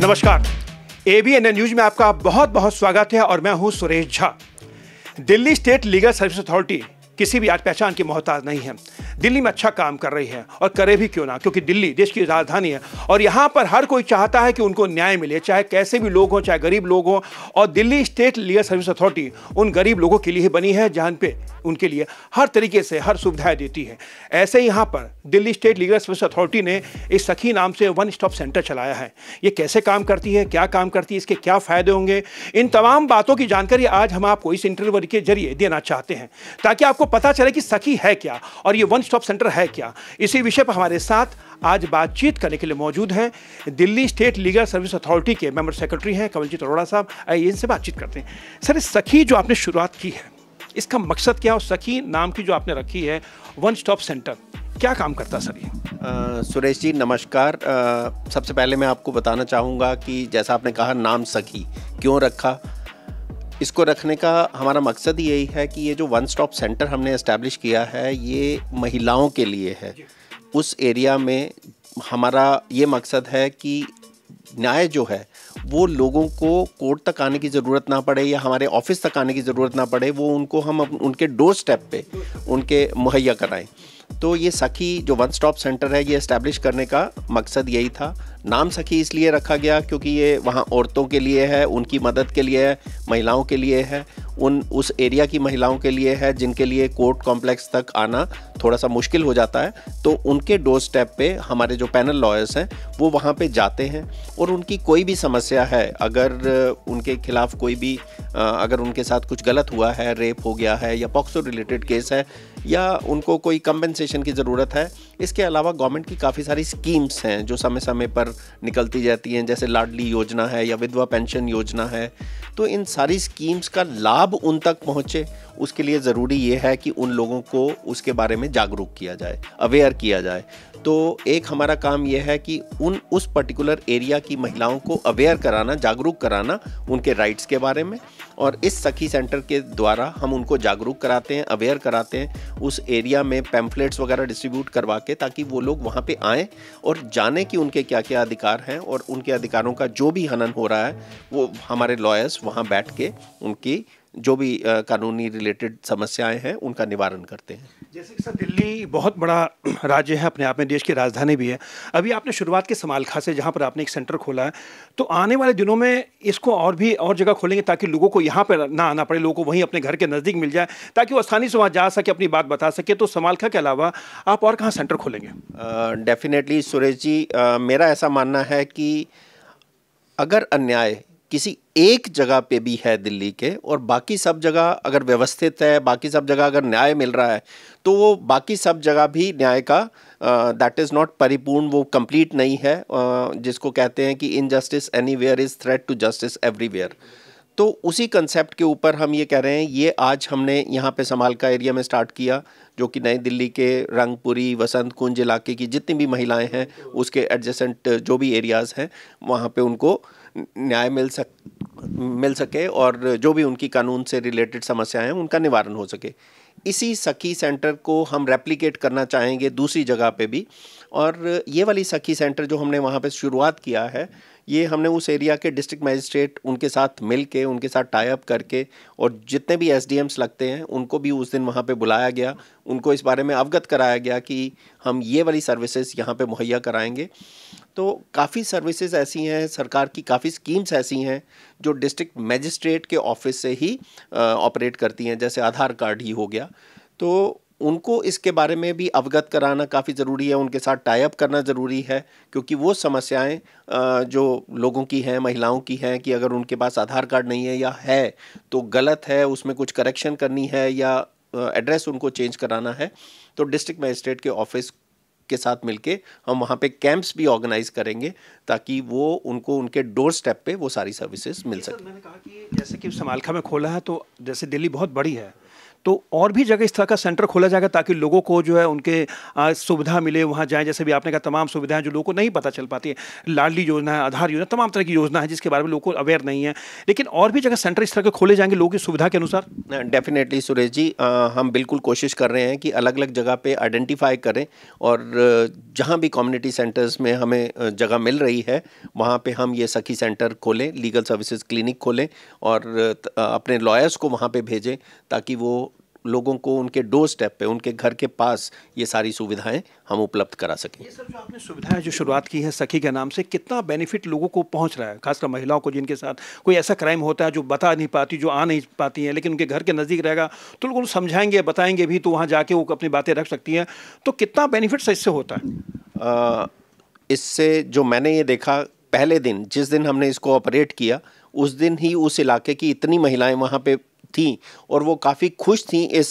नमस्कार, एबीएनएन न्यूज में आपका बहुत बहुत स्वागत है और मैं हूं Suresh Jha. Delhi state legal service authority किसी भी आज पहचान की मोहताज नहीं है। दिल्ली में अच्छा काम कर रही है और करे भी क्यों ना, क्योंकि दिल्ली देश की राजधानी है और यहाँ पर हर कोई चाहता है कि उनको न्याय मिले, चाहे कैसे भी लोग हों, चाहे गरीब लोग हों। और Delhi state legal service authority उन गरीब लोगों के लिए ही बनी है, जहाँ पे उनके लिए हर तरीके से हर सुविधाएं देती है। ऐसे ही यहाँ पर Delhi state legal service authority ने इस सखी नाम से वन स्टॉप सेंटर चलाया है। ये कैसे काम करती है, क्या काम करती है, इसके क्या फ़ायदे होंगे, इन तमाम बातों की जानकारी आज हम आपको इस इंटरव्यू के जरिए देना चाहते हैं, ताकि आपको पता चले कि सखी है क्या और ये वन स्टॉप सेंटर है क्या। इसी विषय पर हमारे साथ आज बातचीत करने के लिए मौजूद हैं Delhi state legal service authority के मेंबर सेक्रेटरी हैं कवलजीत अरोड़ा साहब। आइए इनसे बातचीत करते हैं। सर, इस सखी जो आपने शुरुआत की है, इसका मकसद क्या है और सखी नाम की जो आपने रखी है वन स्टॉप सेंटर, क्या काम करता है सर ये? सुरेश जी नमस्कार। सबसे पहले मैं आपको बताना चाहूँगा कि जैसा आपने कहा नाम सखी क्यों रखा, इसको रखने का हमारा मकसद यही है कि ये जो वन स्टॉप सेंटर हमने इस्टेब्लिश किया है ये महिलाओं के लिए है। उस एरिया में हमारा ये मकसद है कि न्याय जो है वो लोगों को कोर्ट तक आने की ज़रूरत ना पड़े या हमारे ऑफिस तक आने की ज़रूरत ना पड़े, वो उनको हम उनके डोर स्टेप पे उनके मुहैया कराएं। तो ये सखी जो वन स्टॉप सेंटर है ये इस्टेब्लिश करने का मकसद यही था। नाम सखी इसलिए रखा गया क्योंकि ये वहाँ औरतों के लिए है, उनकी मदद के लिए है, महिलाओं के लिए है, उन उस एरिया की महिलाओं के लिए है जिनके लिए कोर्ट कॉम्प्लेक्स तक आना थोड़ा सा मुश्किल हो जाता है। तो उनके डोर स्टेप पे हमारे जो पैनल लॉयर्स हैं वो वहाँ पे जाते हैं और उनकी कोई भी समस्या है, अगर उनके खिलाफ कोई भी अगर उनके साथ कुछ गलत हुआ है, रेप हो गया है या पॉक्सो रिलेटेड केस है या उनको कोई कंपनसेशन की ज़रूरत है। इसके अलावा गवर्नमेंट की काफ़ी सारी स्कीम्स हैं जो समय समय पर निकलती जाती हैं, जैसे लाडली योजना है या विधवा पेंशन योजना है। तो इन सारी स्कीम्स का लाभ उन तक पहुँचे, उसके लिए ज़रूरी ये है कि उन लोगों को उसके बारे में जागरूक किया जाए, अवेयर किया जाए। तो एक हमारा काम यह है कि उस पर्टिकुलर एरिया की महिलाओं को अवेयर कराना, जागरूक कराना उनके राइट्स के बारे में, और इस सखी सेंटर के द्वारा हम उनको जागरूक कराते हैं, अवेयर कराते हैं, उस एरिया में पैम्फलेट्स वगैरह डिस्ट्रीब्यूट करवा के, ताकि वो लोग वहाँ पे आएँ और जाने कि उनके क्या क्या अधिकार हैं और उनके अधिकारों का जो भी हनन हो रहा है वो हमारे लॉयर्स वहाँ बैठ के उनकी जो भी कानूनी रिलेटेड समस्याएं हैं उनका निवारण करते हैं। जैसे कि सर दिल्ली बहुत बड़ा राज्य है अपने आप में, देश की राजधानी भी है। अभी आपने शुरुआत के समालखा से जहां पर आपने एक सेंटर खोला है, तो आने वाले दिनों में इसको और भी और जगह खोलेंगे ताकि लोगों को यहाँ पर ना आना पड़े, लोगों को वहीं अपने घर के नज़दीक मिल जाए, ताकि वो आसानी से वहाँ जा सके, अपनी बात बता सके। तो समालखा के अलावा आप और कहाँ सेंटर खोलेंगे? डेफिनेटली सुरेश जी, मेरा ऐसा मानना है कि अगर अन्याय किसी एक जगह पे भी है दिल्ली के और बाकी सब जगह अगर व्यवस्थित है, बाकी सब जगह अगर न्याय मिल रहा है, तो वो बाकी सब जगह भी न्याय का दैट इज़ नॉट परिपूर्ण, वो कंप्लीट नहीं है। जिसको कहते हैं कि injustice anywhere is threat to justice everywhere. तो उसी कंसेप्ट के ऊपर हम ये कह रहे हैं, ये आज हमने यहाँ पे समालखा एरिया में स्टार्ट किया, जो कि नई दिल्ली के रंगपुरी वसंत कुंज इलाके की जितनी भी महिलाएं हैं उसके एडजेसेंट जो भी एरियाज़ हैं वहाँ पे उनको न्याय मिल सके और जो भी उनकी कानून से रिलेटेड समस्याएं हैं उनका निवारण हो सके। इसी सखी सेंटर को हम रेप्लिकेट करना चाहेंगे दूसरी जगह पे भी, और ये वाली सखी सेंटर जो हमने वहाँ पे शुरुआत किया है ये हमने उस एरिया के डिस्ट्रिक्ट मजिस्ट्रेट उनके साथ मिल के, उनके साथ टाई अप करके, और जितने भी एसडीएम्स लगते हैं उनको भी उस दिन वहाँ पे बुलाया गया, उनको इस बारे में अवगत कराया गया कि हम ये वाली सर्विसेज यहाँ पे मुहैया कराएंगे। तो काफ़ी सर्विसेज ऐसी हैं, सरकार की काफ़ी स्कीम्स ऐसी हैं जो डिस्ट्रिक्ट मजिस्ट्रेट के ऑफिस से ही ऑपरेट करती हैं, जैसे आधार कार्ड ही हो गया। तो उनको इसके बारे में भी अवगत कराना काफ़ी ज़रूरी है, उनके साथ टाई अप करना ज़रूरी है, क्योंकि वो समस्याएं जो लोगों की हैं, महिलाओं की हैं, कि अगर उनके पास आधार कार्ड नहीं है या है तो गलत है, उसमें कुछ करेक्शन करनी है या एड्रेस उनको चेंज कराना है, तो डिस्ट्रिक्ट मजिस्ट्रेट के ऑफिस के साथ मिलके हम वहाँ पे कैंप्स भी ऑर्गेनाइज करेंगे, ताकि वो उनको उनके डोर स्टेप पे वो सारी सर्विसेज मिल सके। मैंने कहा कि जैसे कि समालखा में खोला है, तो जैसे दिल्ली बहुत बड़ी है तो और भी जगह इस तरह का सेंटर खोला जाएगा ताकि लोगों को जो है उनके सुविधा मिले, वहाँ जाएँ। जैसे भी आपने कहा तमाम सुविधाएं जो लोगों को नहीं पता चल पाती है, लाडली योजना है, आधार योजना, तमाम तरह की योजना है जिसके बारे में लोगों को अवेयर नहीं है, लेकिन और भी जगह सेंटर इस तरह के खोले जाएंगे लोगों की सुविधा के अनुसार। डेफिनेटली सुरेश जी, हम बिल्कुल कोशिश कर रहे हैं कि अलग अलग जगह पे आइडेंटिफाई करें और जहाँ भी कम्युनिटी सेंटर्स में हमें जगह मिल रही है वहाँ पे हम ये सखी सेंटर खोलें, लीगल सर्विसेज क्लिनिक खोलें और अपने लॉयर्स को वहाँ पे भेजें ताकि वो लोगों को उनके डोर स्टेप पे, उनके घर के पास ये सारी सुविधाएं हम उपलब्ध करा सकें। ये सब जो आपने सुविधाएं जो शुरुआत की है सखी के नाम से, कितना बेनिफिट लोगों को पहुंच रहा है, खासकर महिलाओं को जिनके साथ कोई ऐसा क्राइम होता है जो बता नहीं पाती, जो आ नहीं पाती हैं, लेकिन उनके घर के नज़दीक रहेगा तो लोगों को समझाएंगे, बताएंगे भी, तो वहाँ जाके वो अपनी बातें रख सकती हैं। तो कितना बेनिफिट इससे होता है? इससे जो मैंने ये देखा, पहले दिन जिस दिन हमने इसको ऑपरेट किया उस दिन ही उस इलाके की इतनी महिलाएं वहाँ पे थीं और वो काफ़ी खुश थीं इस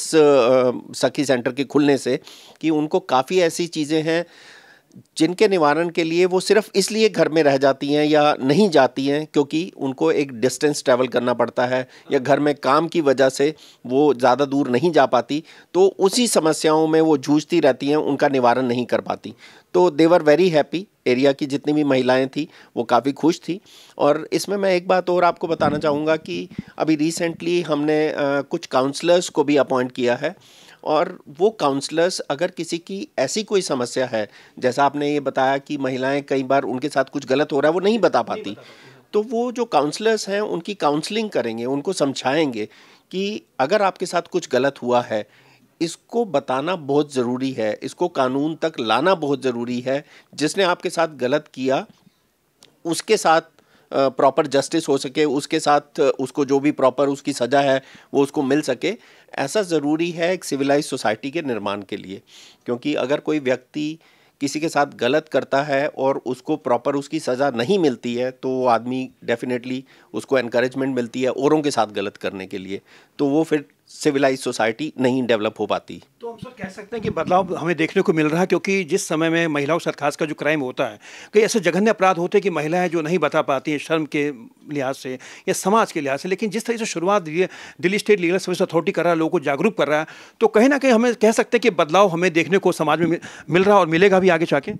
सखी सेंटर के खुलने से कि उनको काफ़ी ऐसी चीज़ें हैं जिनके निवारण के लिए वो सिर्फ इसलिए घर में रह जाती हैं या नहीं जाती हैं क्योंकि उनको एक डिस्टेंस ट्रैवल करना पड़ता है या घर में काम की वजह से वो ज़्यादा दूर नहीं जा पाती, तो उसी समस्याओं में वो जूझती रहती हैं, उनका निवारण नहीं कर पाती। तो they were very happy, area की जितनी भी महिलाएं थी वो काफ़ी खुश थी। और इसमें मैं एक बात और आपको बताना चाहूँगा कि अभी रिसेंटली हमने कुछ काउंसलर्स को भी अपॉइंट किया है और वो काउंसलर्स अगर किसी की ऐसी कोई समस्या है, जैसा आपने ये बताया कि महिलाएं कई बार उनके साथ कुछ गलत हो रहा है वो नहीं बता पाती, तो वो जो काउंसलर्स हैं उनकी काउंसलिंग करेंगे, उनको समझाएंगे कि अगर आपके साथ कुछ गलत हुआ है इसको बताना बहुत ज़रूरी है, इसको कानून तक लाना बहुत ज़रूरी है, जिसने आपके साथ गलत किया उसके साथ प्रॉपर जस्टिस हो सके, उसके साथ उसको जो भी प्रॉपर उसकी सज़ा है वो उसको मिल सके। ऐसा ज़रूरी है एक सिविलाइज सोसाइटी के निर्माण के लिए, क्योंकि अगर कोई व्यक्ति किसी के साथ गलत करता है और उसको प्रॉपर उसकी सज़ा नहीं मिलती है तो वो आदमी डेफिनेटली उसको एनकरेजमेंट मिलती है औरों के साथ गलत करने के लिए, तो वो फिर सिविलाइज सोसाइटी नहीं डेवलप हो पाती। तो हम सब कह सकते हैं कि बदलाव हमें देखने को मिल रहा है, क्योंकि जिस समय में महिलाओं के साथ खासकर जो क्राइम होता है, कई ऐसे जघन्य अपराध होते हैं कि महिलाएं जो नहीं बता पाती हैं शर्म के लिहाज से या समाज के लिहाज से, लेकिन जिस तरह से शुरुआत Delhi state legal service authority कर रहा है, लोगों को जागरूक कर रहा है, तो कहीं ना कहीं हमें कह सकते हैं कि बदलाव हमें देखने को समाज में मिल रहा है और मिलेगा भी आगे जाके।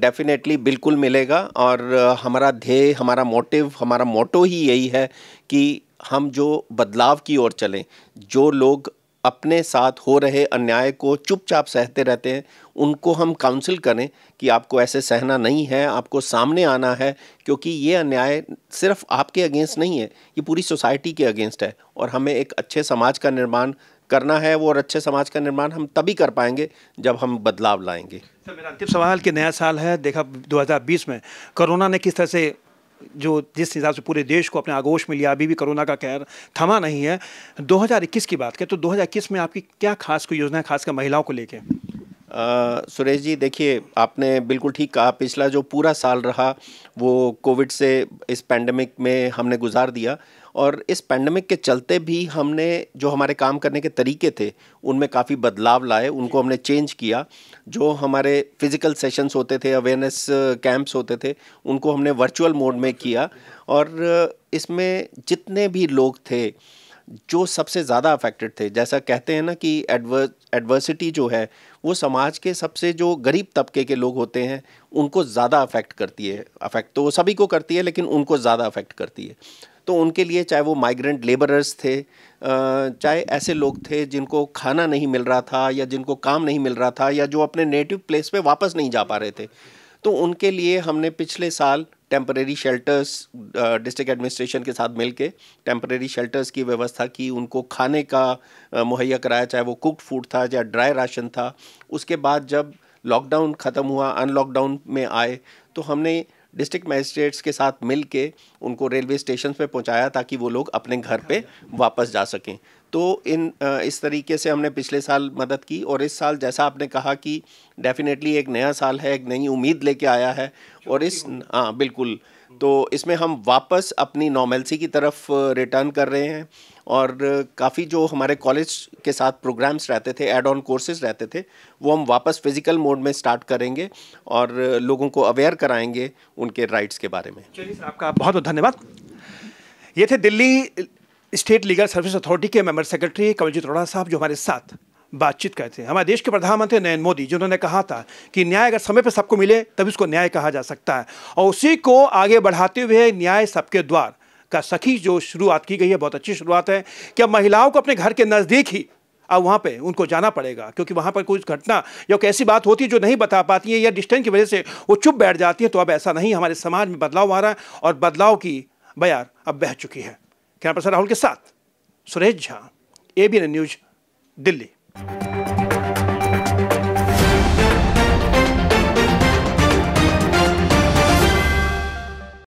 डेफिनेटली बिल्कुल मिलेगा और हमारा ध्येय, हमारा मोटिव, हमारा मोटो ही यही है कि हम जो बदलाव की ओर चलें। जो लोग अपने साथ हो रहे अन्याय को चुपचाप सहते रहते हैं उनको हम काउंसिल करें कि आपको ऐसे सहना नहीं है, आपको सामने आना है, क्योंकि ये अन्याय सिर्फ आपके अगेंस्ट नहीं है, ये पूरी सोसाइटी के अगेंस्ट है और हमें एक अच्छे समाज का निर्माण करना है वो, और अच्छे समाज का निर्माण हम तभी कर पाएंगे जब हम बदलाव लाएंगे। सर मेरा अंतिम सवाल कि नया साल है, देखा 2020 में कोरोना ने किस तरह से जिस हिसाब से पूरे देश को अपने आगोश में लिया, अभी भी कोरोना का कहर थमा नहीं है। 2021 की बात करें तो 2021 में आपकी क्या खास कोई योजना है खासकर महिलाओं को लेके? सुरेश जी देखिए, आपने बिल्कुल ठीक कहा, पिछला जो पूरा साल रहा वो कोविड से, इस पैंडमिक में हमने गुजार दिया और इस पैंडमिक के चलते भी हमने जो हमारे काम करने के तरीके थे उनमें काफ़ी बदलाव लाए, उनको हमने चेंज किया। जो हमारे फिज़िकल सेशंस होते थे, अवेयरनेस कैंप्स होते थे, उनको हमने वर्चुअल मोड में किया और इसमें जितने भी लोग थे जो सबसे ज़्यादा अफेक्टेड थे, जैसा कहते हैं ना कि एडवर्सिटी जो है वो समाज के सबसे जो गरीब तबके के लोग होते हैं उनको ज़्यादा अफेक्ट करती है। अफेक्ट तो सभी को करती है लेकिन उनको ज़्यादा अफेक्ट करती है, तो उनके लिए चाहे वो माइग्रेंट लेबरर्स थे, चाहे ऐसे लोग थे जिनको खाना नहीं मिल रहा था या जिनको काम नहीं मिल रहा था या जो अपने नेटिव प्लेस पे वापस नहीं जा पा रहे थे, तो उनके लिए हमने पिछले साल टेम्परेरी शेल्टर्स डिस्ट्रिक्ट एडमिनिस्ट्रेशन के साथ मिलके टेम्परेरी शेल्टर्स की व्यवस्था की, उनको खाने का मुहैया कराया, चाहे वो कुक्ड फूड था या ड्राई राशन था। उसके बाद जब लॉकडाउन ख़त्म हुआ, अनलॉकडाउन में आए, तो हमने डिस्ट्रिक्ट मजिस्ट्रेट्स के साथ मिलके उनको रेलवे स्टेशन पे पहुंचाया ताकि वो लोग अपने घर पे वापस जा सकें। तो इस तरीके से हमने पिछले साल मदद की और इस साल जैसा आपने कहा कि डेफिनेटली एक नया साल है, एक नई उम्मीद लेके आया है और इस हाँ बिल्कुल, तो इसमें हम वापस अपनी नॉर्मलसी की तरफ रिटर्न कर रहे हैं और काफ़ी जो हमारे कॉलेज के साथ प्रोग्राम्स रहते थे, एड ऑन कोर्सेज रहते थे, वो हम वापस फिजिकल मोड में स्टार्ट करेंगे और लोगों को अवेयर कराएंगे उनके राइट्स के बारे में। चलिए सर, आपका बहुत बहुत धन्यवाद। ये थे Delhi state legal service authority के मेंबर सेक्रेटरी कवलजीत अरोड़ा साहब जो हमारे साथ बातचीत करते हैं। हमारे देश के प्रधानमंत्री नरेंद्र मोदी जिन्होंने कहा था कि न्याय अगर समय पर सबको मिले तभी उसको न्याय कहा जा सकता है, और उसी को आगे बढ़ाते हुए न्याय सबके द्वार का सखी जो शुरुआत की गई है, बहुत अच्छी शुरुआत है कि अब महिलाओं को अपने घर के नज़दीक ही अब वहाँ पे उनको जाना पड़ेगा, क्योंकि वहाँ पर कुछ घटना या ऐसी बात होती है जो नहीं बता पाती है या डिस्टेंस की वजह से वो चुप बैठ जाती है। तो अब ऐसा नहीं, हमारे समाज में बदलाव आ रहा है और बदलाव की बयार अब बह चुकी है। कैमरा पर्सन राहुल के साथ सुरेश झा, ABN न्यूज़, दिल्ली।